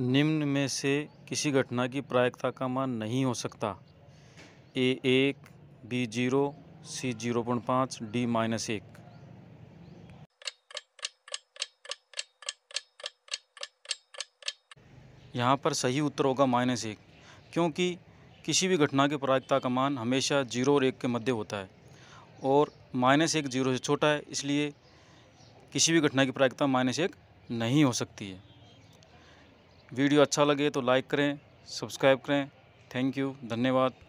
निम्न में से किसी घटना की प्रायिकता का मान नहीं हो सकता। A1, B0, C0.5, D-1। यहाँ पर सही उत्तर होगा -1, क्योंकि किसी भी घटना के प्रायिकता का मान हमेशा 0 और 1 के मध्य होता है और -1 0 से छोटा है, इसलिए किसी भी घटना की प्रायिकता -1 नहीं हो सकती है। वीडियो अच्छा लगे तो लाइक करें, सब्सक्राइब करें। थैंक यू, धन्यवाद।